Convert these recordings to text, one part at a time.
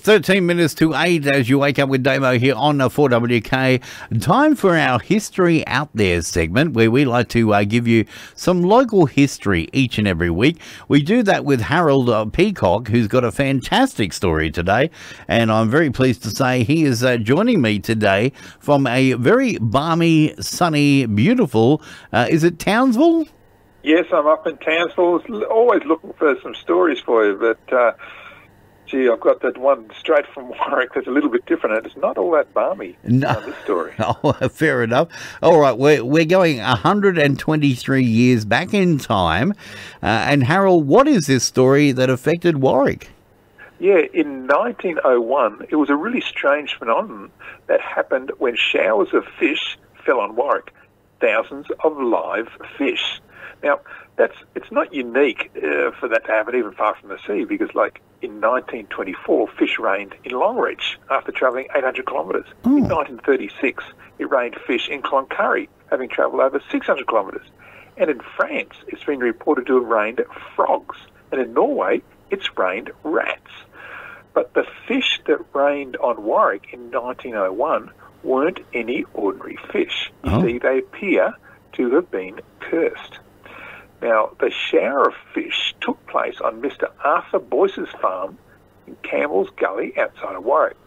13 minutes to 8 as you wake up with Damo here on 4WK. Time for our History Out There segment, where we like to give you some local history each and every week. We do that with Harold Peacock, who's got a fantastic story today, and I'm very pleased to say he is joining me today from a very balmy, sunny, beautiful, is it Townsville? Yes, I'm up in Townsville, always looking for some stories for you, but gee, I've got that one straight from Warwick that's a little bit different, and it's not all that balmy. No, this story. Oh, fair enough. All right, we're going 123 years back in time, and Harold, what is this story that affected Warwick? Yeah, in 1901, it was a really strange phenomenon that happened when showers of fish fell on Warwick, thousands of live fish. Now, it's not unique for that to happen even far from the sea, because like in 1924, fish rained in Longreach after travelling 800 kilometres. Mm. In 1936, it rained fish in Cloncurry, having travelled over 600 kilometres. And in France, it's been reported to have rained frogs. And in Norway, it's rained rats. But the fish that rained on Warwick in 1901 weren't any ordinary fish. You see, they appear to have been cursed. Now, the shower of fish took place on Mr. Arthur Boyce's farm in Campbell's Gully outside of Warwick.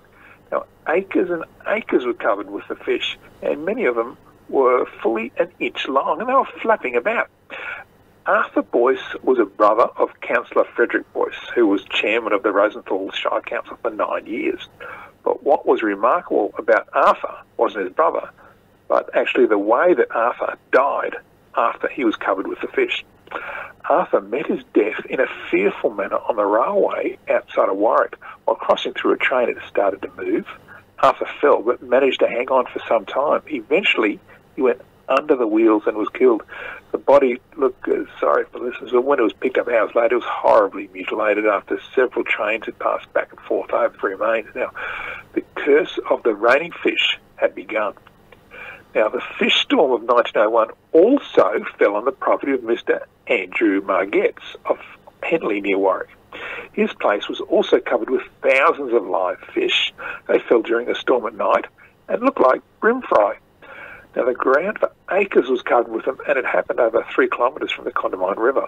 Now, acres and acres were covered with the fish, and many of them were fully an inch long, and they were flapping about. Arthur Boyce was a brother of Councillor Frederick Boyce, who was chairman of the Rosenthal Shire Council for 9 years. But what was remarkable about Arthur wasn't his brother, but actually the way that Arthur died after he was covered with the fish. Arthur met his death in a fearful manner on the railway outside of Warwick while crossing through a train that started to move. Arthur fell but managed to hang on for some time. Eventually, he went under the wheels and was killed. The body, look, sorry for listeners, but when it was picked up hours later, it was horribly mutilated after several trains had passed back and forth over the remains. Now, the curse of the raining fish had begun. Now, the fish storm of 1901 also fell on the property of Mr. Andrew Margetts of Henley near Warwick. His place was also covered with thousands of live fish. They fell during a storm at night and looked like brim fry. Now, the ground for acres was covered with them, and it happened over 3 kilometres from the Condamine River.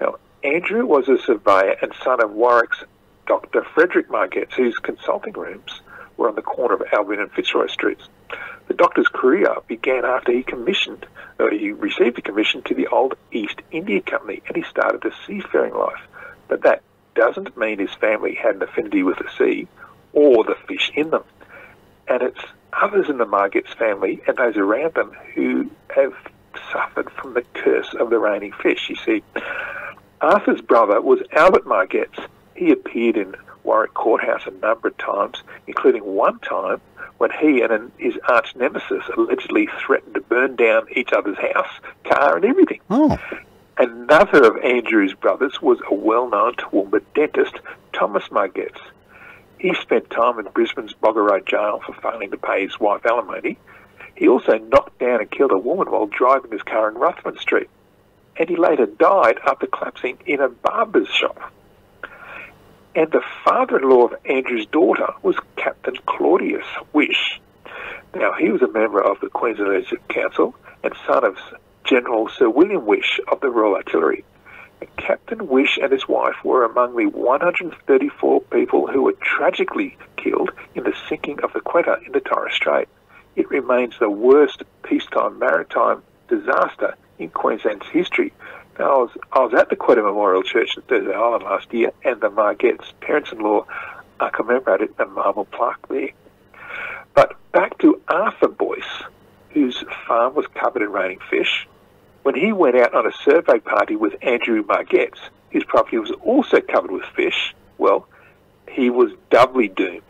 Now, Andrew was a surveyor and son of Warwick's Dr. Frederick Margetts, whose consulting rooms were on the corner of Albion and Fitzroy streets. The doctor's career began after he received a commission to the old East India Company, and he started a seafaring life. But that doesn't mean his family had an affinity with the sea or the fish in them. And it's others in the Margetts family and those around them who have suffered from the curse of the raining fish, you see. Arthur's brother was Albert Margetts. He appeared in Warwick Courthouse a number of times, including one time when he and his arch nemesis allegedly threatened to burn down each other's house, car and everything. Oh. Another of Andrew's brothers was a well-known Toowoomba dentist, Thomas Margetts. He spent time in Brisbane's Boggo Road Jail for failing to pay his wife alimony. He also knocked down and killed a woman while driving his car in Ruthven Street, and he later died after collapsing in a barber's shop. And the father-in-law of Andrew's daughter was Captain Claudius Wish. Now, he was a member of the Queensland Legislative Council and son of General Sir William Wish of the Royal Artillery. And Captain Wish and his wife were among the 134 people who were tragically killed in the sinking of the Quetta in the Torres Strait. It remains the worst peacetime maritime disaster in Queensland's history. Now, I was at the Quetta Memorial Church at Thursday Island last year, and the Margetts' parents-in-law are commemorated in a marble plaque there. But back to Arthur Boyce, whose farm was covered in raining fish. When he went out on a survey party with Andrew Margetts, his property was also covered with fish. Well, he was doubly doomed.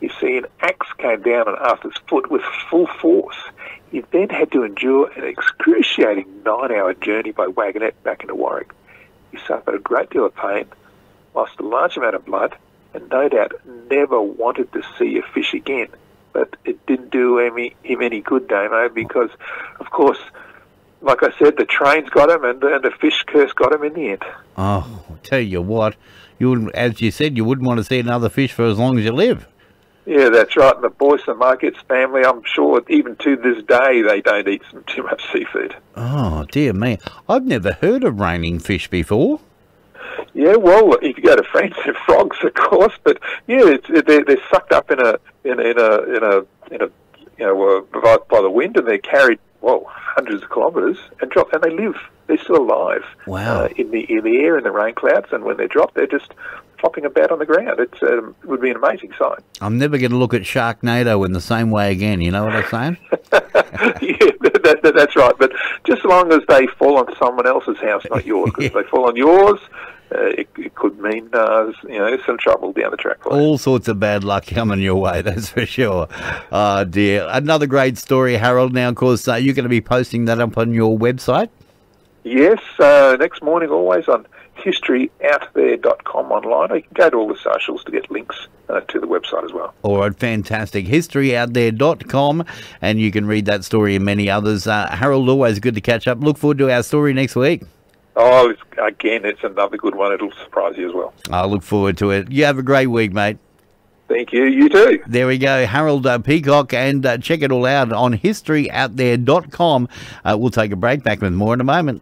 You see, an axe came down on Arthur's foot with full force. He then had to endure an excruciating 9-hour journey by wagonette back into Warwick. He suffered a great deal of pain, lost a large amount of blood, and no doubt never wanted to see a fish again. But it didn't do him any good, Damo, because, of course, like I said, the trains got him and the fish curse got him in the end. Oh, I'll tell you what. you wouldn't, as you said, you wouldn't want to see another fish for as long as you live. Yeah, that's right. And the Boyce and Margetts family, I'm sure, even to this day, they don't eat too much seafood. Oh, dear me. I've never heard of raining fish before. Yeah, well, if you go to France, they're frogs, of course, but yeah, they're sucked up in a you know, by the wind, and they're carried, well, hundreds of kilometres, and dropped, and they live. They're still alive. Wow. In the air, in the rain clouds, and when they're dropped, they're just flopping about on the ground. It would be an amazing sight. I'm never going to look at Sharknado in the same way again, you know what I'm saying? Yeah, that's right. But just as long as they fall on someone else's house, not yours, because if they fall on yours, it could mean you know, some trouble down the track. All sorts of bad luck coming your way, that's for sure. Oh, dear. Another great story, Harold. Now, of course, you're going to be posting that up on your website? Yes, next morning always on historyoutthere.com online. You can go to all the socials to get links to the website as well. All right, fantastic. Historyoutthere.com, and you can read that story and many others. Harold, always good to catch up. Look forward to our story next week. Oh, again, it's another good one. It'll surprise you as well. I look forward to it. You have a great week, mate. Thank you. You too. There we go. Harold Peacock, and check it all out on historyoutthere.com. We'll take a break. Back with more in a moment.